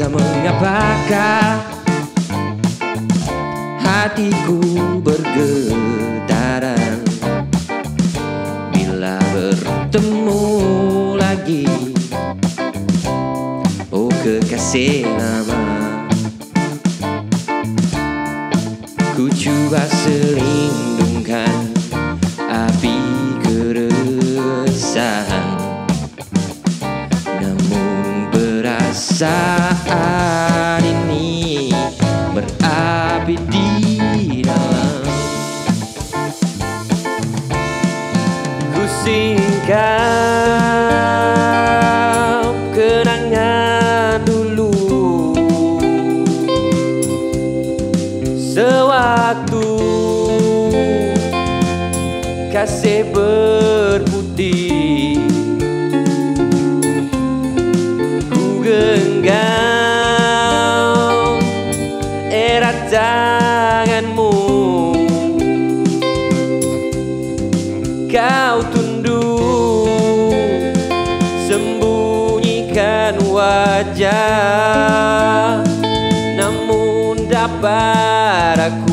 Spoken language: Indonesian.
Entah mengapakah hatiku bergetaran bila bertemu lagi, oh kekasih lama. Ku coba selindungkan api keresahan, namun perasaan ini berapi di dalam. Ku singkap kenangan dulu sewaktu kasih berputih. Genggam erat tanganmu, kau tunduk sembunyikan wajah, namun dapat aku